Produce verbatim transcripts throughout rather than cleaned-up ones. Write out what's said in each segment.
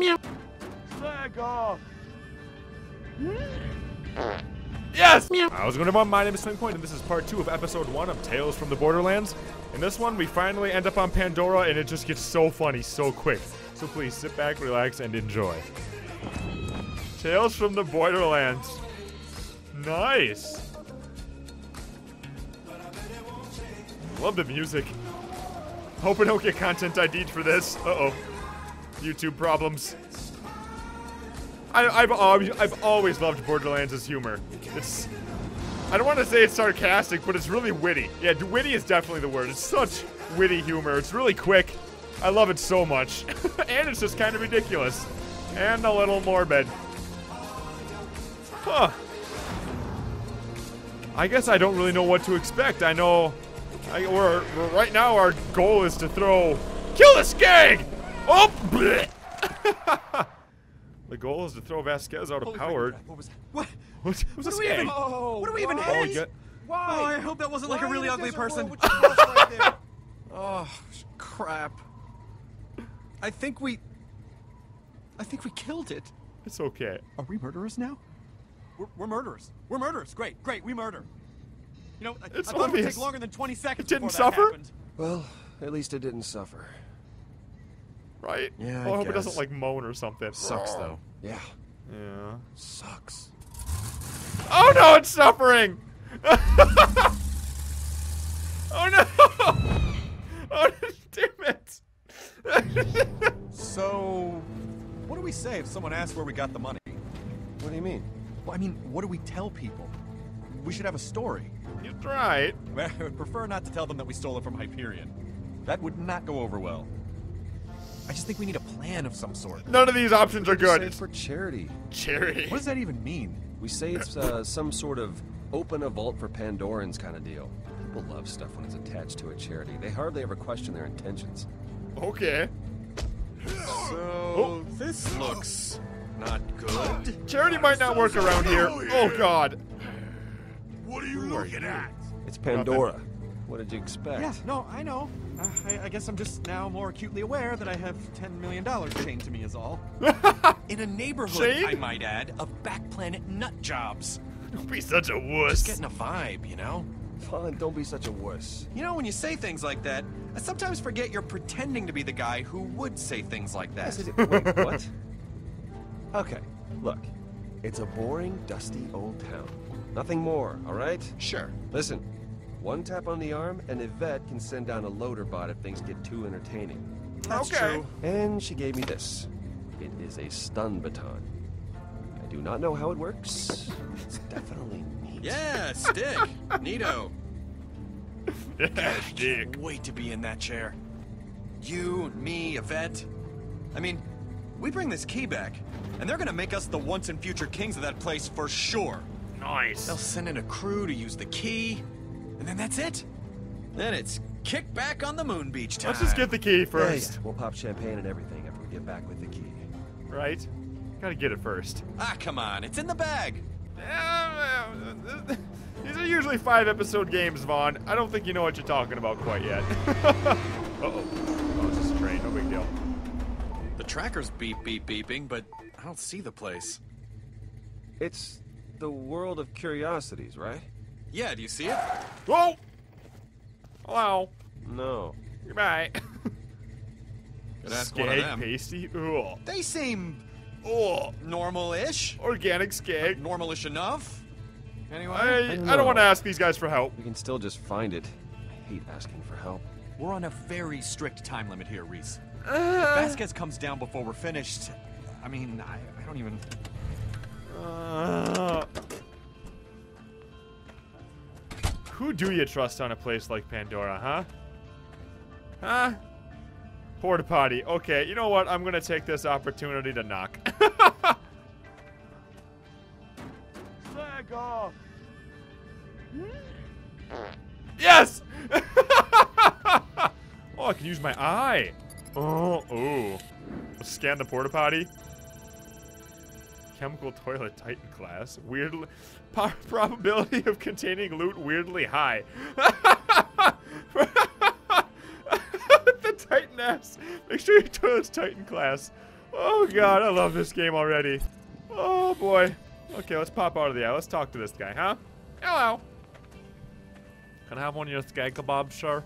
Meow. Flag off. Yes! I was going to my name is Swingpoint, and this is part two of episode one of Tales from the Borderlands. In this one, we finally end up on Pandora, and it just gets so funny so quick. So please sit back, relax, and enjoy. Tales from the Borderlands. Nice. Love the music. Hope I don't get content I D'd for this. Uh-oh. YouTube problems. I, I've, always, I've always loved Borderlands' humor. It's... I don't want to say it's sarcastic, but it's really witty. Yeah, witty is definitely the word. It's such witty humor. It's really quick. I love it so much. And it's just kind of ridiculous. And a little morbid. Huh. I guess I don't really know what to expect. I know... I, we're, we're, right now our goal is to throw... Kill this gang! Oh! Bleh. The goal is to throw Vasquez out of power. What was that? What? What was this game? What do we even hit? Oh, wow, I hope that wasn't like a really ugly person. Oh, crap. I think we... I think we killed it. It's okay. Are we murderers now? We're, we're murderers. We're murderers. Great, great, we murder. You know, I, I thought it would take longer than twenty seconds. It didn't suffer? Happened. Well, at least it didn't suffer. Right? Yeah, well, I, I hope guess. It doesn't, like, moan or something. Sucks, though. Yeah. Yeah. Sucks. Oh, no, it's suffering! Oh, no! Oh, damn it! So, what do we say if someone asks where we got the money? What do you mean? Well, I mean, what do we tell people? We should have a story. You tried. I would prefer not to tell them that we stole it from Hyperion. That would not go over well. I just think we need a plan of some sort. None of these options are good. It's for charity. Charity. What does that even mean? We say it's uh, some sort of open a vault for Pandorans kind of deal. People love stuff when it's attached to a charity. They hardly ever question their intentions. Okay. So oh. This looks not good. Charity might not work around here. Oh God. What are you looking at? It's Pandora. Nothing. What did you expect? Yeah, no, I know. Uh, I, I guess I'm just now more acutely aware that I have ten million dollars chained to me is all. In a neighborhood, chained? I might add, of back planet nut jobs. Don't be such a wuss. Just getting a vibe, you know? Fun, don't be such a wuss. You know, when you say things like that, I sometimes forget you're pretending to be the guy who would say things like that. Wait, what? Okay, look. It's a boring, dusty old town. Nothing more, all right? Sure. Listen. One tap on the arm, and Yvette can send down a loader bot if things get too entertaining. That's okay. True. And she gave me this. It is a stun baton. I do not know how it works. It's definitely neat. Yeah, stick. Neato. Yeah, God, stick. I can't wait to be in that chair. You, me, Yvette. I mean, we bring this key back, and they're gonna make us the once and future kings of that place for sure. Nice. They'll send in a crew to use the key. And then that's it. Then it's kick back on the moon beach time. Let's just get the key first. Yeah, yeah. We'll pop champagne and everything after we get back with the key. Right? Gotta get it first. Ah, come on. It's in the bag. These are usually five episode games, Vaughn. I don't think you know what you're talking about quite yet. Uh-oh. Oh, it's just a train. No big deal. The tracker's beep, beep, beeping, but I don't see the place. It's the world of curiosities, right? Yeah, do you see it? Whoa! Hello. No. Goodbye. Could ask skag one of them. Pasty? Ooh. They seem... Ooh. Normal-ish. Organic skag. Uh, normal-ish enough. Anyway. I, I don't, don't want to ask these guys for help. We can still just find it. I hate asking for help. We're on a very strict time limit here, Rhys. Uh, if Vasquez comes down before we're finished, I mean, I, I don't even... Uh... Who do you trust on a place like Pandora, huh? Huh? Porta potty. Okay, you know what? I'm gonna take this opportunity to knock. Flag off. Yes! Oh, I can use my eye. Oh, ooh. Let's scan the porta potty. Chemical toilet titan class. Weirdly, probability of containing loot weirdly high. The titan ass. Make sure your toilet's titan class. Oh god, I love this game already. Oh boy. Okay, let's pop out of the eye. Let's talk to this guy, huh? Hello. Can I have one of your skag kebabs, sir?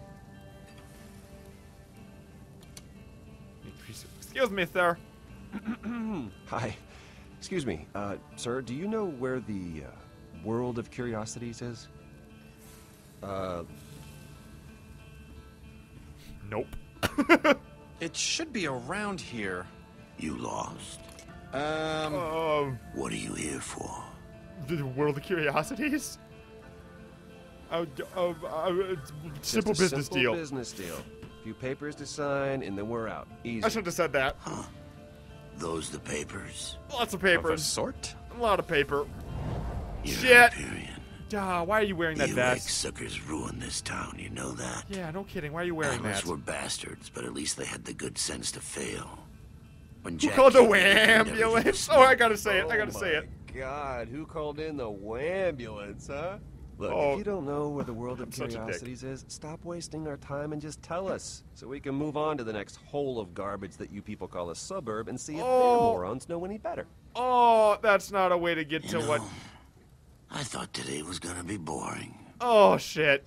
Excuse me, sir. Hi. Excuse me, uh, sir, do you know where the uh, World of Curiosities is? Uh... Nope. It should be around here. You lost? Um... Um... What are you here for? The World of Curiosities? Uh, uh, uh, simple business deal. Simple business deal. Few papers to sign, and then we're out. Easy. I should have said that. Huh. Those the papers? Lots of papers. Of a sort? A lot of paper. You're shit. Hyperion. Ah, why are you wearing that you vest? You suckers ruined this town, you know that? Yeah, no kidding. Why are you wearing Animals that? Were bastards, but at least they had the good sense to fail. When Jack who called the Wambulance? Oh, I gotta say it. I gotta oh say it. God, who called in the Wambulance, huh? Look, oh. If you don't know where the World of Curiosities is, stop wasting our time and just tell us, so we can move on to the next hole of garbage that you people call a suburb and see if oh. their morons know any better. Oh, that's not a way to get you to know, what... I thought today was gonna be boring. Oh, shit.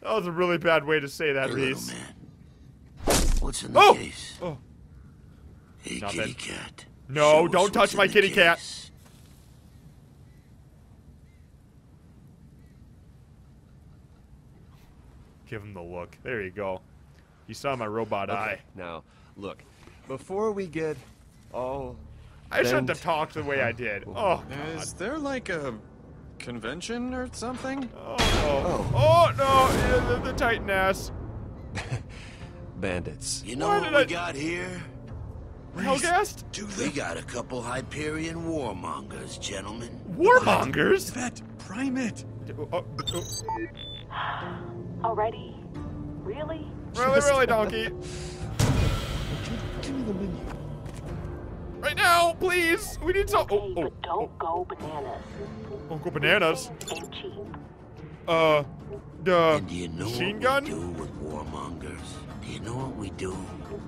That was a really bad way to say that, hey, Rhys. Man. What's in the oh. case? Oh. Hey, not kitty that. Cat. No, show don't touch my kitty case. Cat. Give him the look. There you go. You saw my robot okay, eye. Now, look. Before we get all... I shouldn't have talked the way I did. Oh, God. Is there like a convention or something? Oh, oh. Oh, no. The, the Titan ass. Bandits. You know what, what we I... got here? Hellgast? We got a couple Hyperion warmongers, gentlemen. Warmongers? That primate. Oh, oh. Already? Really? Really, really, donkey. Give me the menu. Right now, please. We need some. Oh, oh, but don't oh. go bananas. Don't go bananas. Ain't cheap. Uh, the do you know machine gun. Do with warmongers? Do you know what we do?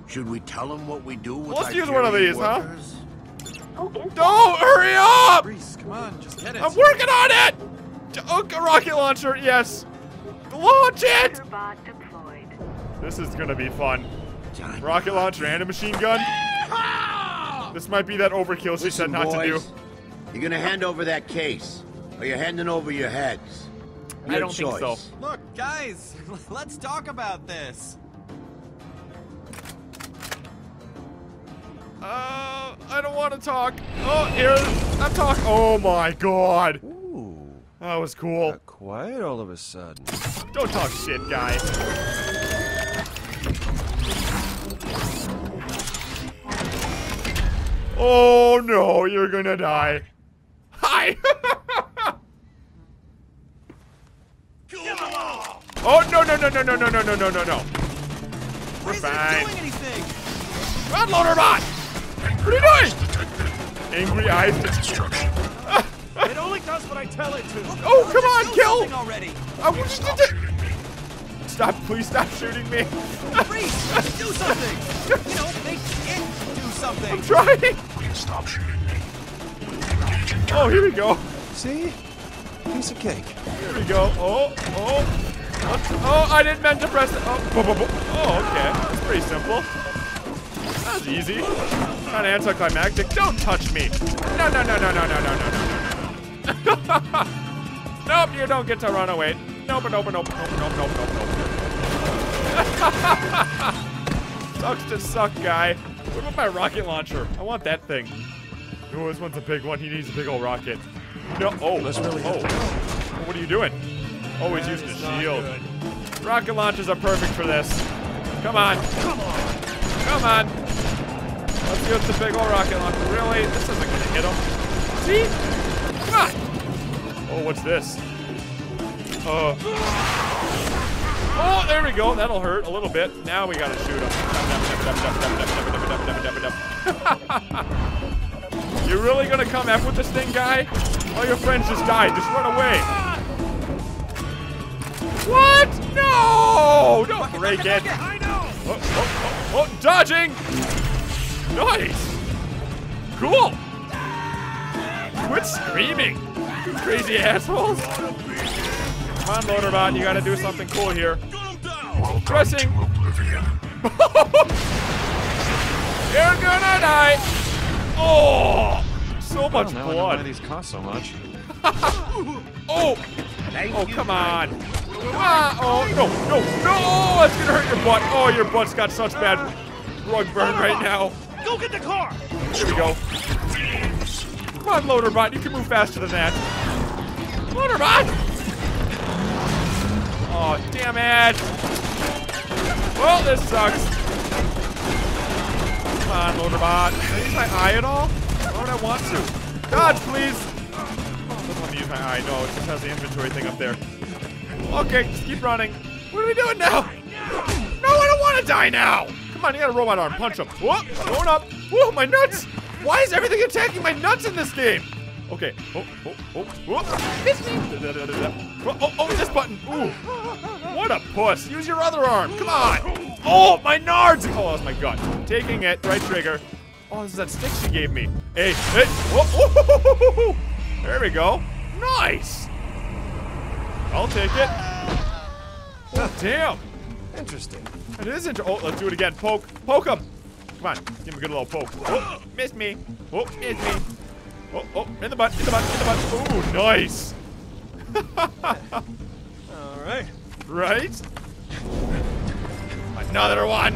Should we tell them what we do? With let's use one of these, workers? Huh? Don't hurry up! Rhys, come on, just get it. I'm working on it. Oh, rocket launcher, yes. Launch it! This is gonna be fun. Rocket launcher and a machine gun. This might be that overkill she listen, said not boys, to do. You're gonna hand over that case, or you're handing over your heads. Your I don't choice. Think so. Look, guys, let's talk about this. Uh, I don't want to talk. Oh, here I'm talking. Oh my God. Ooh, that was cool. Got quiet all of a sudden. Don't talk shit, guy. Oh no, you're gonna die. Hi! Oh no no no no no no no no no no no. We're fine. Run, Loader Bot! What are you doing? Angry eyes destruction. It only does what I tell it to. Oh, come on, kill! Already. I was just to... Stop, please stop shooting me. Rhys, do something! You know, make it do something. I'm trying. Stop shooting me. Oh, here we go. See? Piece of cake. Here we go. Oh, oh. Oh, I didn't meant to press it. Oh, bo, bo, bo. Oh, okay. That's pretty simple. That was easy. Not anticlimactic. Don't touch me. No, no, no, no, no, no, no, no, no. Nope, you don't get to run away. Nope, nope, nope, nope, nope, nope, nope, nope. Sucks to suck, guy. What about my rocket launcher? I want that thing. Ooh, this one's a big one. He needs a big old rocket. No, oh, that's really oh. oh. What are you doing? Always that using a shield. Good. Rocket launchers are perfect for this. Come on. Come on. Come on. Let's use the big old rocket launcher. Really? This isn't going to hit him. See? Come on. Oh, what's this? Uh. Oh, there we go. That'll hurt a little bit. Now we gotta shoot him. You're really gonna come F with this thing, guy? All your friends just died. Just run away. What? No! Don't break it. Oh, oh, oh, oh, dodging! Nice! Cool! Quit screaming, you crazy assholes! Come on, Loader Bot, you gotta do something cool here. Welcome Pressing! To oblivion. You're gonna die! Oh! So much I don't know, blood. Why these cost so much? Oh! Oh, come on! Ah, oh, no, no, no! That's gonna hurt your butt! Oh, your butt's got such bad rug burn right now. Go get the car! Here we go. Come on, Loader Bot, you can move faster than that. Loader Bot! Oh, damn it! Well, this sucks. Come on, Loader Bot. Can I use my eye at all? Why would I want to? Dodge, please! I don't want to use my eye. No, it just has the inventory thing up there. Okay, just keep running. What are we doing now? No, I don't want to die now! Come on, you got a robot arm. Punch him. Whoop! Going up. Whoa, my nuts! Why is everything attacking my nuts in this game? Okay. Oh, oh, oh, oh. Miss me. Da, da, da, da, da. Oh, oh, oh, this button. Ooh. What a puss. Use your other arm. Come on. Oh, my nards. Oh, that's my gut. Taking it. Right trigger. Oh, this is that stick she gave me. Hey, hey. Oh, oh. There we go. Nice. I'll take it. Oh, damn. Interesting. It is inter- Oh, let's do it again. Poke. Poke him. Come on. Give him a good little poke. Oh, missed me. Oh, missed me. Oh, oh. In the butt. In the butt. In the butt. Ooh, nice. All right. Right? Another one.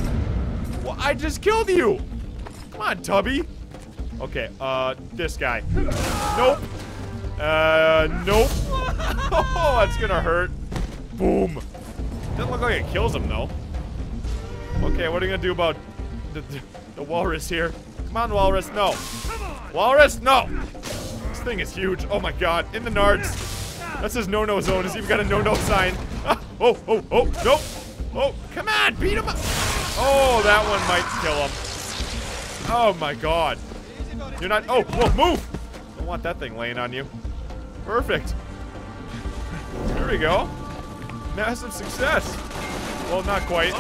Well, I just killed you. Come on, Tubby. Okay. Uh, this guy. Nope. Uh, nope. Oh, that's gonna hurt. Boom. Doesn't look like it kills him, though. Okay, what are you gonna do about the, the, the walrus here? Come on, walrus, no. Walrus, no. This thing is huge. Oh my god, in the nards. That's his no-no zone. He's even got a no-no sign. Ah, oh, oh, oh, nope. Oh, come on, beat him up. Oh, that one might kill him. Oh my god. You're not, oh, whoa, move. Don't want that thing laying on you. Perfect. There we go. Massive success. Well, not quite.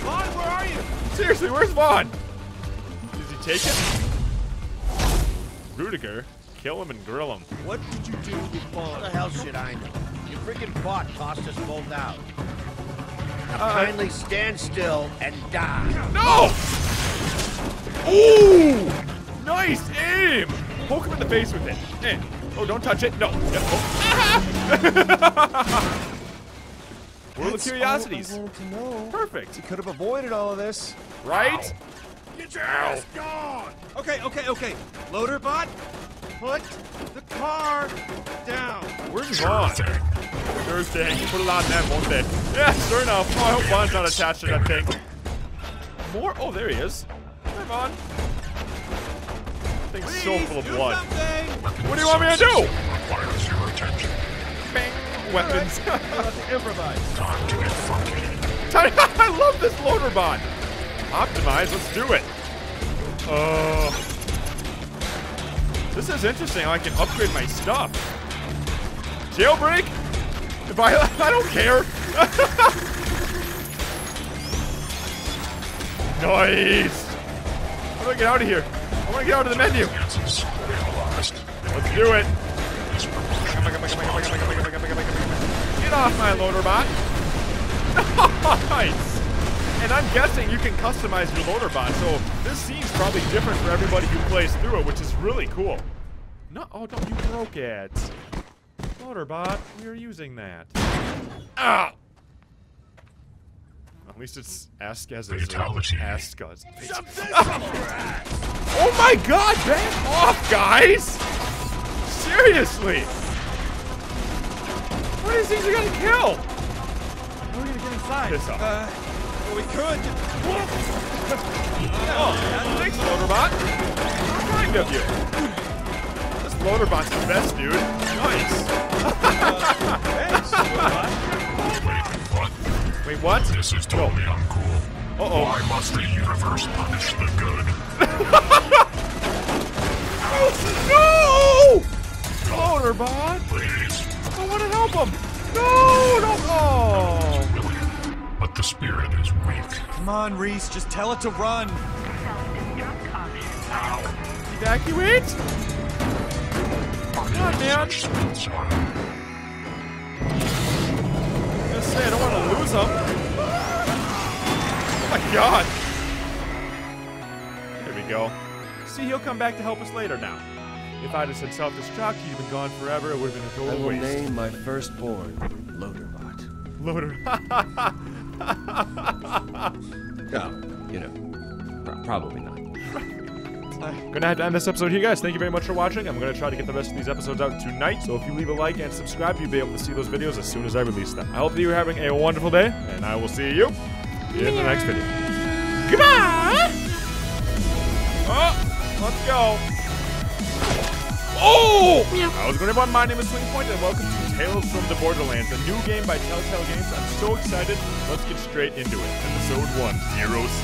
Vaughn, where are you? Seriously, where's Vaughn? Does he take it? Rudiger, kill him and grill him. What did you do with Vaughn? What the hell should I know? Your freaking bot tossed us both out. Now uh, kindly stand still and die. No! Ooh! Nice aim! Poke him in the face with it. Eh. Oh, don't touch it. No. no. Oh. World of Curiosities. All I wanted to know. Perfect. You could have avoided all of this. Right? Ow. Get your Ow. ass gone! Okay, okay, okay. Loader Bot, put the car down. Where's Vaughn? Sure thing. You put a lot in that, won't they? Yeah, sure enough. Oh, I hope Vaughn's not attached to that thing. More? Oh, there he is. Come on. That thing's Please, so full of blood. Something. What do you want me to do? Requires your attention. Bang. Weapons. Right. Improvise. Time to get funky. I love this Loader Bot. Optimize. Let's do it. Uh, this is interesting. How I can upgrade my stuff. Jailbreak. If I, I don't care. Nice. How do I get out of here? I want to get out of the menu. Let's do it. Come on, come on, come on, come on, come on, come on. Get off my Loader Bot. Nice! And I'm guessing you can customize your Loader Bot, so this scene's probably different for everybody who plays through it, which is really cool. No, oh, no, you broke it. Loader Bot, we are using that. Ow! At least it's Vasquez. Vasquez. Oh my god, back off, guys! Seriously! What are these things you gotta kill? How are we gonna get inside? Piss off. Uh, well, we could. What? Oh, thanks, Loader Bot. How kind of you. This Loader Bot's the best, dude. Nice. Uh, thanks, Loader Bot. Wait, what? This is totally no. uncool. Uh oh. Why must the universe punish the good? No! Loader Bot! Please. I want to help him! No! Don't! Oh! Brilliant, but the spirit is weak. Come on, Rhys, just tell it to run! evacuate? God, man. I'm gonna say I don't want to lose them. Oh my god. There we go. See, he'll come back to help us later now. If I'd have said self-destruct, he'd have been gone forever. It would have been a total waste. I will name my firstborn Loader Bot. Loader. No, you know, probably not. Gonna have to end this episode here, guys. Thank you very much for watching. I'm gonna try to get the rest of these episodes out tonight, so if you leave a like and subscribe, you'll be able to see those videos as soon as I release them. I hope that you're having a wonderful day, and I will see you in the next video. Goodbye! Oh, let's go. Oh! Yeah. I was going to my name is Swingpoint, and welcome to Tales from the Borderlands, a new game by Telltale Games. I'm so excited. Let's get straight into it. Episode one oh seven.